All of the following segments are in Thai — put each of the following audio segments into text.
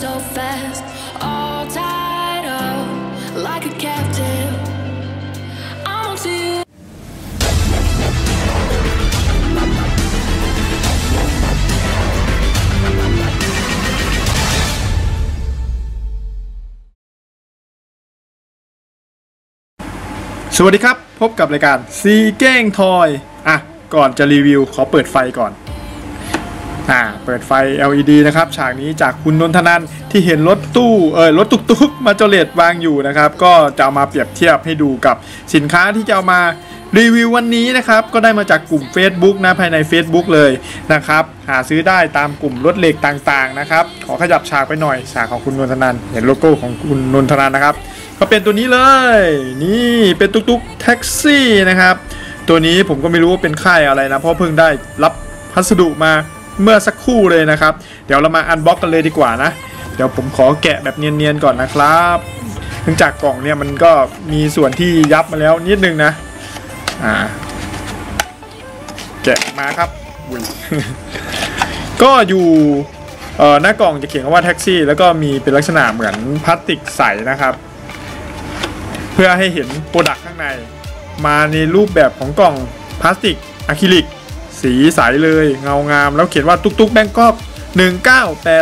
so fast, all tied up like a captive. I'm on to you.สวัสดีครับพบกับรายการซีเก้งทอยก่อนจะรีวิวขอเปิดไฟก่อนเปิดไฟ LED นะครับฉากนี้จากคุณนนทนันท์ที่เห็นรถตู้รถตุ๊กๆมาจอเลตวางอยู่นะครับก็จะเอามาเปรียบเทียบให้ดูกับสินค้าที่จะเอามารีวิววันนี้นะครับก็ได้มาจากกลุ่ม Facebook นะภายใน Facebook เลยนะครับหาซื้อได้ตามกลุ่มรถเหล็กต่างๆนะครับขอขยับฉากไปหน่อยฉากของคุณนนทนันท์เห็นโลโก้ของคุณนนทนันท์นะครับก็เป็นตัวนี้เลยนี่เป็นตุ๊กๆแท็กซี่นะครับตัวนี้ผมก็ไม่รู้ว่าเป็นค่ายอะไรนะเพราะเพิ่งได้รับพัสดุมาเมื่อสักครู่เลยนะครับเดี๋ยวเรามาอันบ็อกกันเลยดีกว่านะเดี๋ยวผมขอแกะแบบเนียนๆก่อนนะครับเนื่องจากกล่องเนี่ยมันก็มีส่วนที่ยับมาแล้วนิดนึงนะแกะมาครับ ก็อยู่หน้ากล่องจะเขียนว่าแท็กซี่แล้วก็มีเป็นลักษณะเหมือนพลาสติกใสนะครับเพื่อให้เห็นโปรดักต์ข้างในมาในรูปแบบของกล่องพลาสติกอะคริลิกสีใสเลยเงางามแล้วเขียนว่าตุ๊กๆแบงกอก1980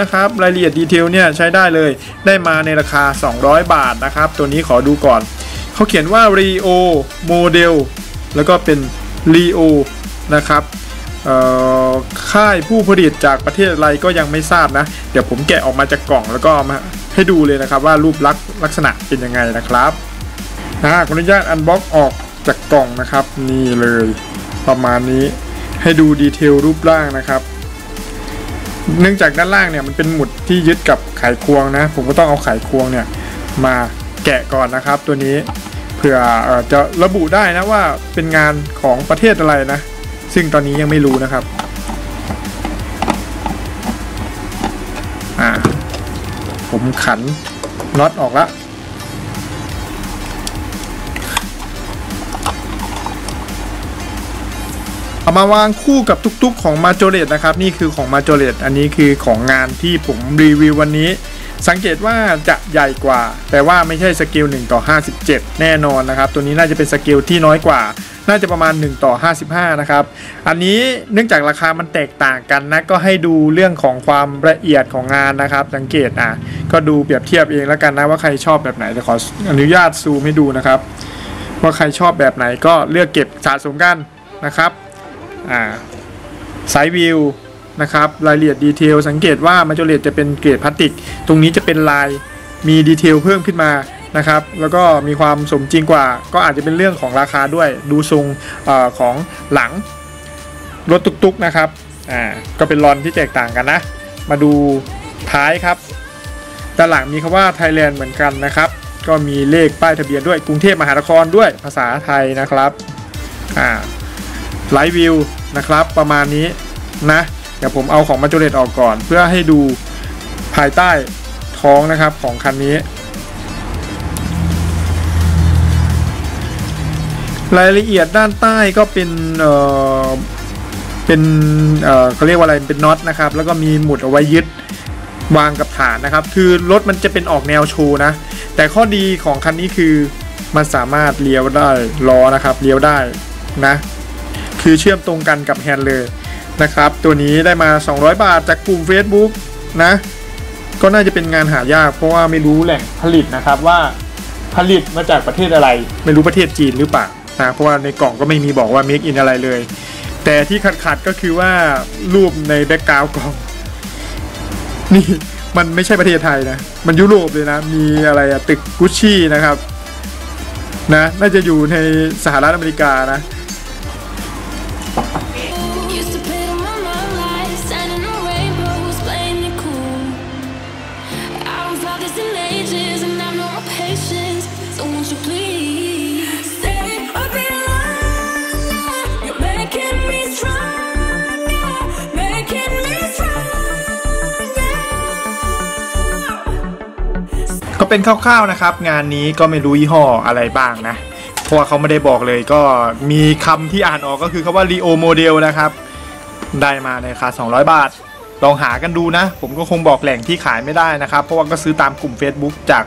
นะครับรายละเอียดดีเทลเนี่ยใช้ได้เลยได้มาในราคา200บาทนะครับตัวนี้ขอดูก่อนเขาเขียนว่า Rio Model แล้วก็เป็น Rio นะครับค่ายผู้ผลิตจากประเทศอะไรก็ยังไม่ทราบนะเดี๋ยวผมแกะออกมาจากกล่องแล้วก็มาให้ดูเลยนะครับว่ารูปลักษณ์ลักษณะเป็นยังไงนะครับขออนุญาตอันบ็อกออกจากกล่องนะครับนี่เลยประมาณนี้ให้ดูดีเทลรูปร่างนะครับเนื่องจากด้านล่างเนี่ยมันเป็นหมุดที่ยึดกับไขควงนะผมก็ต้องเอาไขควงเนี่ยมาแกะก่อนนะครับตัวนี้เพื่อจะระบุได้นะว่าเป็นงานของประเทศอะไรนะซึ่งตอนนี้ยังไม่รู้นะครับผมขันน็อตออกละเอามาวางคู่กับทุกๆของมาโจเลตนะครับนี่คือของมาโจเลตอันนี้คือของงานที่ผมรีวิววันนี้สังเกตว่าจะใหญ่กว่าแต่ว่าไม่ใช่สเกล1:57แน่นอนนะครับตัวนี้น่าจะเป็นสเกลที่น้อยกว่าน่าจะประมาณ1:55นะครับอันนี้เนื่องจากราคามันแตกต่างกันนะก็ให้ดูเรื่องของความละเอียดของงานนะครับสังเกตก็ดูเปรียบเทียบเองแล้วกันนะว่าใครชอบแบบไหนจะขออนุญาตซูมให้ดูนะครับว่าใครชอบแบบไหนก็เลือกเก็บสะสมกันนะครับไซด์วิวนะครับรายละเอียดดีเทลสังเกตว่ามาโจเลตจะเป็นเกรดพลาสติกตรงนี้จะเป็นลายมีดีเทลเพิ่มขึ้นมานะครับแล้วก็มีความสมจริงกว่าก็อาจจะเป็นเรื่องของราคาด้วยดูทรงของหลังรถตุ๊กๆนะครับก็เป็นรอนที่แตกต่างกันนะมาดูท้ายครับด้านหลังมีคำว่าไทยแลนด์เหมือนกันนะครับก็มีเลขป้ายทะเบียนด้วยกรุงเทพมหานครด้วยภาษาไทยนะครับไลท์วิวนะครับประมาณนี้นะเดี๋ยวผมเอาของมาโจเลตออกก่อนเพื่อให้ดูภายใต้ท้องนะครับของคันนี้รายละเอียดด้านใต้ก็เป็นเขาเรียกว่าอะไรเป็นน็อตนะครับแล้วก็มีหมุดเอาไว้ยึดวางกับฐานนะครับคือรถมันจะเป็นออกแนวโชว์นะแต่ข้อดีของคันนี้คือมันสามารถเลี้ยวได้ล้อนะครับเลี้ยวได้นะคือเชื่อมตรงกันกับแฮนด์เลยนะครับตัวนี้ได้มา200บาทจากกลุ่ม Facebook นะก็น่าจะเป็นงานหายากเพราะว่าไม่รู้แหล่งผลิตนะครับว่าผลิตมาจากประเทศอะไรไม่รู้ประเทศจีนหรือเปล่านะเพราะว่าในกล่องก็ไม่มีบอกว่า Make in อะไรเลยแต่ที่ขัดก็คือว่ารูปในแบ็กกราวด์กล่องนี่มันไม่ใช่ประเทศไทยนะมันยุโรปเลยนะมีอะไรตึกกุชชี่นะครับนะน่าจะอยู่ในสหรัฐอเมริกานะก็เป็นคร่าวๆนะครับงานนี้ก็ไม่รู้ยี่ห้ออะไรบ้างนะเพราะว่าเขาไม่ได้บอกเลยก็มีคำที่อ่านออกก็คือคำว่า Rio Model นะครับได้มาในราคา200บาท ลองหากันดูนะผมก็คงบอกแหล่งที่ขายไม่ได้นะครับเพราะว่าก็ซื้อตามกลุ่ม Facebook จาก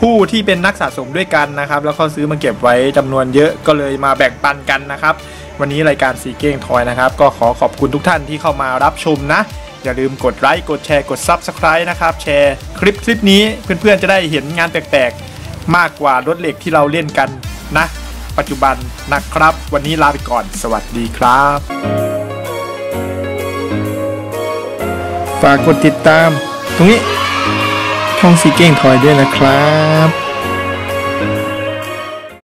ผู้ที่เป็นนักสะสมด้วยกันนะครับแล้วก็ซื้อมาเก็บไว้จำนวนเยอะก็เลยมาแบ่งปันกันนะครับวันนี้รายการสีเก้งทอยนะครับก็ขอขอบคุณทุกท่านที่เข้ามารับชมนะอย่าลืมกดไลค์กดแชร์กด Subscribe นะครับแชร์คลิปนี้เพื่อนๆจะได้เห็นงานแปลกๆมากกว่ารถเหล็กที่เราเล่นกันนะปัจจุบันนะครับวันนี้ลาไปก่อนสวัสดีครับฝากกดติดตามตรงนี้ช่องสีเก้งทอยด้วยนะครับ